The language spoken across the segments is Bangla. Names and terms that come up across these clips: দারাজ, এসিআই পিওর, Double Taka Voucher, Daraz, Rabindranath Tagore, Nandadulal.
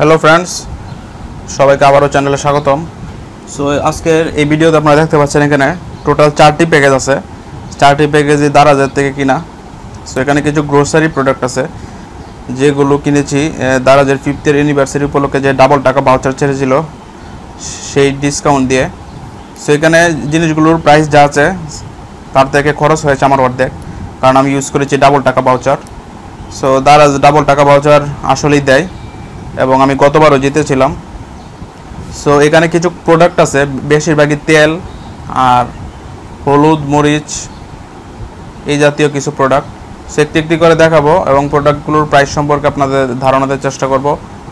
हेलो फ्रेंड्स सबाई के आबारो चैनले स्वागतम। सो आजकेर ए भिडियोते आपनारा देखते पाच्छेन एखाने टोटाल 4टी पैकेज आछे। 4टी पैकेजई दाराजेर थेके किना। सो एखाने किछु ग्रोसारि प्रोडक्ट आछे जेगुलो किनेछि दाराजेर 5th एनिवर्सारि उपलक्षे जे डाबल टाका भाउचार छेड़ेछिलो सेई डिसकाउंट दिए। सो एखाने जिनिसगुलोर प्राइस जा आछे तार थेके खरच हयेछे आमार अर्धेक, कारण आमि इउज करेछि डाबल टाका भाउचार। सो दाराज डाबल टाका भाउचार आसलेई देय एवं आमी गतबारो जीतेছিলাম। सो एखाने किछु प्रोडक्ट आछे बेशिरभागই तेल और हलुद मरीच এই জাতীয় কিছু প্রোডাক্ট। সো একটি একটি করে দেখাবো এবং প্রোডাক্টগুলোর প্রাইস সম্পর্কে আপনাদের ধারণা দেওয়ার চেষ্টা করব।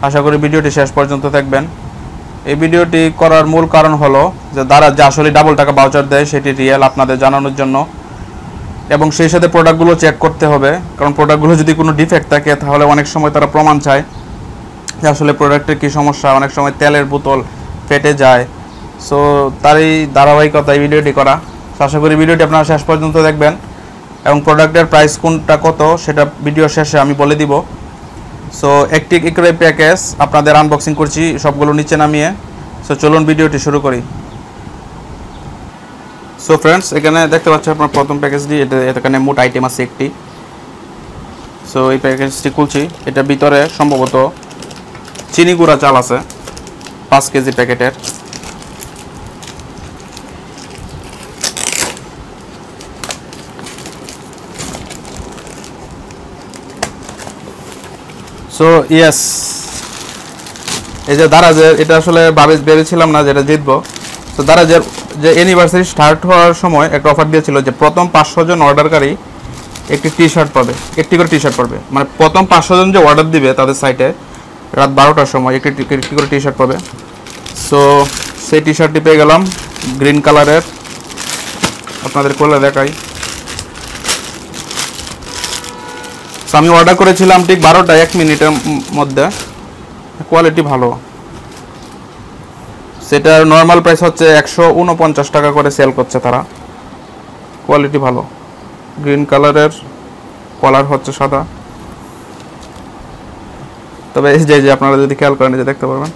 আশা করি ভিডিওটি শেষ পর্যন্ত দেখবেন। এই ভিডিওটি করার মূল কারণ হলো যে দারাজ যে আসলে ডাবল টাকা ভাউচার দেয় সেটি রিয়েল আপনাদের জানানোর জন্য, এবং সেই সাথে প্রোডাক্টগুলো চেক করতে হবে, কারণ প্রোডাক্টগুলো যদি কোনো ডিফেক্ট থাকে তাহলে অনেক সময় তারা প্রমাণ চায় যে আসলে প্রোডাক্টের কি সমস্যা। অনেক সময় তেলের বোতল ফেটে যায়। সো তারই ধারাবাহিকতায় ভিডিওটি করা। আশা করি ভিডিওটি আপনারা শেষ পর্যন্ত দেখবেন এবং প্রোডাক্টের প্রাইস কোনটা কত সেটা ভিডিও শেষে আমি বলে দিব। সো একটি একটি প্যাকেজ আপনাদের আনবক্সিং করছি সবগুলো নিচে নামিয়ে। সো চলুন ভিডিওটি শুরু করি। সো ফ্রেন্ডস এখানে দেখতে পাচ্ছেন আপনার প্রথম প্যাকেজটি, এখানে মোট আইটেম আছে একটি। সো এই প্যাকেজটি খুলছি, এটা ভিতরে সম্ভবত চিনি গুঁড়া চাল আছে 5 কেজি প্যাকেটের। সো ইয়েস, এই যে দারাজের, এটা আসলে ভেবেছিলাম না যে এটা জিতবো। তো দারাজের যে অ্যানিভার্সারি স্টার্ট হওয়ার সময় একটা অফার দিয়েছিল যে প্রথম 500 জন অর্ডারকারী একটি টি শার্ট পাবে, একটি করে টি শার্ট পাবে। মানে প্রথম 500 জন যে অর্ডার দিবে তাদের সাইটে রাত 12টার সময় একটি করে টি শার্ট পাবে। সো সেই টি শার্টটি পেয়ে গেলাম গ্রিন কালারের। আপনাদের খোলা দেখাই। আমি অর্ডার করেছিলাম ঠিক 12টা 1 মিনিটের মধ্যে। কোয়ালিটি ভালো। সেটার নর্মাল প্রাইস হচ্ছে 149 টাকা করে সেল করছে তারা। কোয়ালিটি ভালো। গ্রিন কালারের, কলার হচ্ছে সাদা। তবে এই যে আপনারা যদি খেয়াল করেন যে দেখতে পারবেন,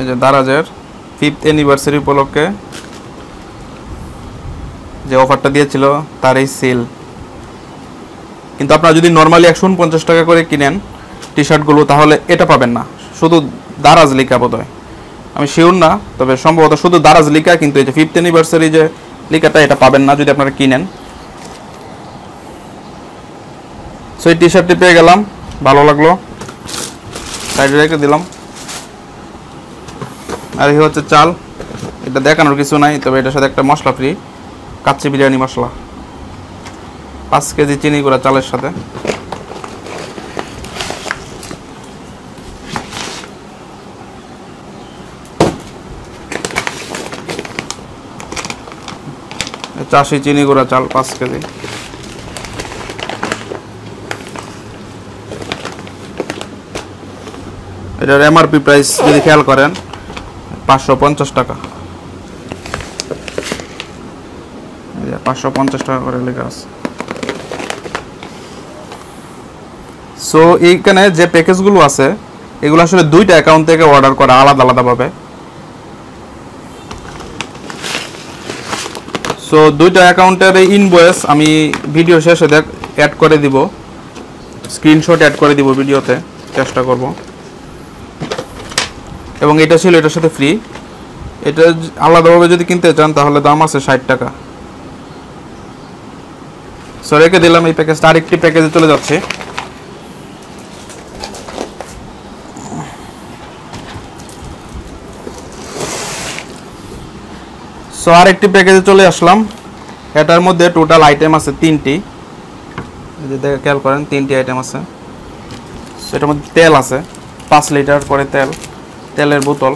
এই যে দারাজের 5th অ্যানিভার্সারি উপলক্ষে যে অফারটা দিয়েছিল তার এই সেল। কিন্তু আপনারা যদি নর্মালি 149 টাকা করে কিনেন টি শার্টগুলো তাহলে এটা পাবেন না, শুধু দারাজ লিখা বোধহয়, আমি শিওর না, তবে সম্ভবত শুধু দারাজ লিখা, কিন্তু এই যে 5th অ্যানিভার্সারি যে লিখাটা এটা পাবেন না যদি আপনারা কিনেন। সো এই টি শার্টটি পেয়ে গেলাম, ভালো লাগলো, সাইডে রেখে দিলাম। আর এই হচ্ছে চাল, এটা দেখানোর কিছু নাই, তবে এটার সাথে একটা মশলা ফ্রি, কাচ্চি বিরিয়ানি মশলা 5 কেজি চিনি গুঁড়া চালের সাথে। চাষি চিনি গুঁড়া চাল 5 কেজি। এটার এমআরপি প্রাইস যদি খেয়াল করেন 550 টাকা, 550 টাকা করে লেখা আছে। সো এইখানে যে প্যাকেজগুলো আছে এগুলো আসলে 2টা অ্যাকাউন্ট থেকে অর্ডার করা, আলাদা আলাদাভাবে। সো 2টা অ্যাকাউন্টের ইনভয়েস আমি ভিডিও শেষে অ্যাড করে দিব, স্ক্রিনশট অ্যাড করে দিব, ভিডিওতে চেষ্টা করব। এবং এটা ছিল এটার সাথে ফ্রি। এটা আলাদাভাবে যদি কিনতে চান তাহলে দাম আছে 60 টাকা। সো রেখে দিলাম এই প্যাকেজটা। আরেকটি প্যাকেজে চলে যাচ্ছে। সো আরেকটি প্যাকেজে চলে আসলাম। এটার মধ্যে টোটাল আইটেম আছে 3টি, যদি খেয়াল করেন 3টি আইটেম আছে। এটার মধ্যে তেল আছে 5 লিটার করে তেল, তেলের বোতল।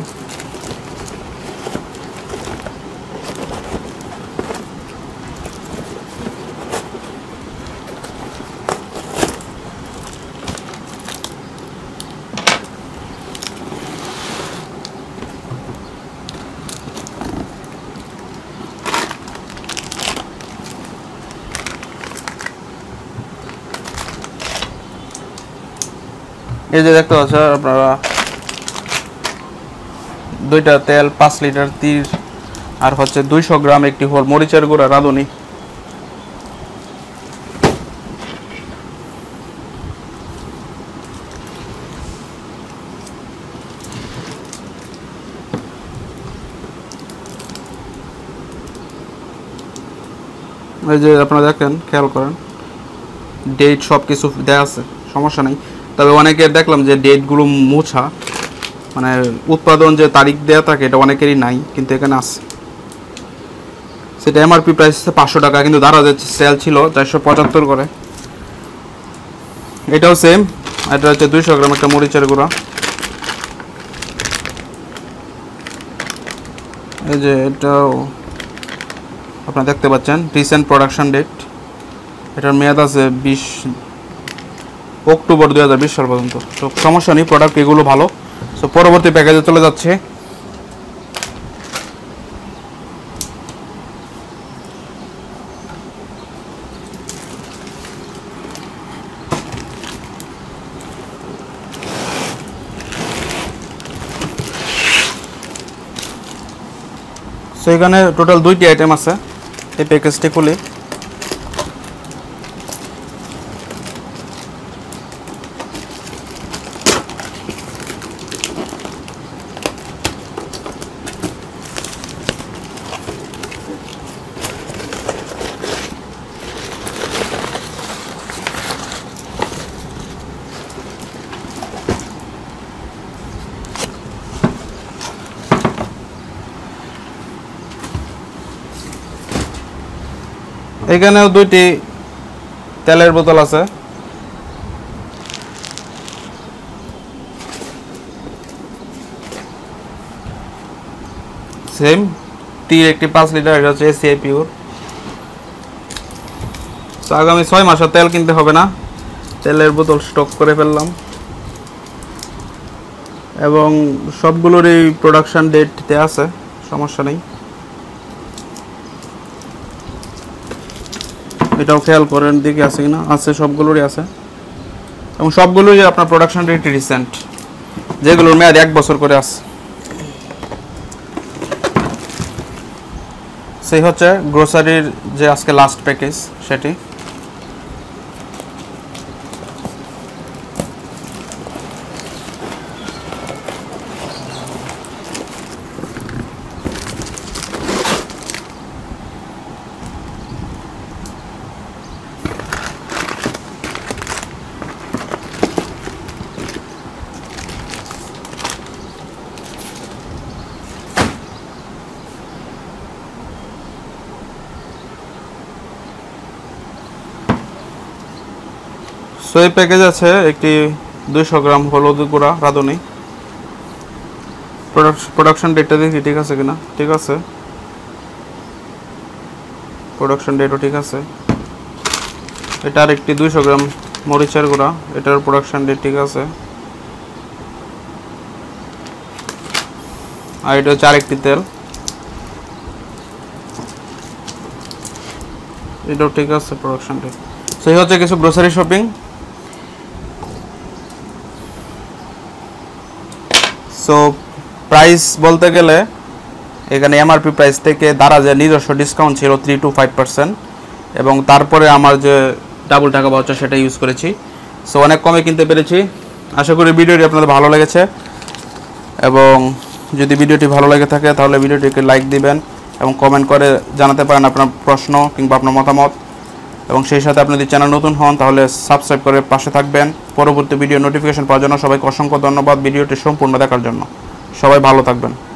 এই যে দেখতে পাচ্ছেন আপনারা দুইটা তেল 5 লিটার তীর আর হচ্ছে 200 গ্রাম একটি হল মরিচের গুঁড়া রাঁধুনি। এই যে আপনারা দেখেন খেয়াল করেন ডেট সব কিছু দেয়া আছে, সমস্যা নাই। তবে অনেকের দেখলাম যে ডেটগুলো মোছা, মানে উৎপাদন যে তারিখ দেয়া থাকে এটা অনেকেরই নাই, কিন্তু এখানে আছে। সেটা এমআরপি প্রাইস 500 টাকা, কিন্তু দারাজের সেল ছিল 475 করে। এটাও সেম, এটা হচ্ছে 200 গ্রাম একটা মরিচের গুঁড়া। এই যে এটাও আপনারা দেখতে পাচ্ছেন রিসেন্ট প্রোডাকশন ডেট, এটার মেয়াদ আছে 20 অক্টোবর 2020 সাল পর্যন্ত। তো সমস্যা নেই, প্রোডাক্ট এগুলো ভালো। সো পরবর্তী প্যাকেজে চলে যাচ্ছে। সো এখানে টোটাল 2টি আইটেম আছে। এই প্যাকেজটি খুলি, এখানেও 2টি তেলের বোতল আছে। সেম তীর একটি 5 লিটার, এটা হচ্ছে এসিআই পিওর। তো আগামী 6 মাসে তেল কিনতে হবে না, তেলের বোতল স্টক করে ফেললাম। এবং সবগুলোরই প্রোডাকশন ডেট দেওয়া আছে, সমস্যা নেই। এটাও খেয়াল করেন দিকে আছে কিনা, আছে, সবগুলোরই আছে। এবং সবগুলোই আপনার প্রোডাকশন রেট রিসেন্ট, যেগুলোর মেয়াদ 1 বছর করে আছে। সেই হচ্ছে গ্রোসারির যে আজকে লাস্ট প্যাকেজ সেটি। তো এই প্যাকেজ আছে একটি 200 গ্রাম হলুদ গুঁড়া রাঁধুনি। প্রোডাকশন ডেটটা দেখি ঠিক আছে কিনা, ঠিক আছে, প্রোডাকশন ডেটও ঠিক আছে। এটার একটি 200 গ্রাম মরিচের গুঁড়া, এটার প্রোডাকশন ডেট ঠিক আছে। আর এটা হচ্ছে আরেকটি তেল, এটাও ঠিক আছে প্রোডাকশন ডেট। তো এই হচ্ছে কিছু গ্রোসারি শপিং। সো প্রাইস বলতে গেলে এখানে এমআরপি প্রাইস থেকে দারাজের নিজস্ব ডিসকাউন্ট ছিল 3 to 5%, এবং তারপরে আমার যে ডাবল টাকা ভাউচার সেটা ইউজ করেছি। সো অনেক কমে কিনতে পেরেছি। আশা করি ভিডিওটি আপনাদের ভালো লেগেছে, এবং যদি ভিডিওটি ভালো লেগে থাকে তাহলে ভিডিওটিকে লাইক দিবেন এবং কমেন্ট করে জানাতে পারেন আপনার প্রশ্ন কিংবা আপনার মতামত। এবং সেই সাথে আপনি যদি চ্যানেল নতুন হন তাহলে সাবস্ক্রাইব করে পাশে থাকবেন। পরবর্তী ভিডিও নোটিফিকেশন পাওয়ার জন্য সবাইকে অসংখ্য ধন্যবাদ ভিডিওটি সম্পূর্ণ দেখার জন্য। সবাই ভালো থাকবেন।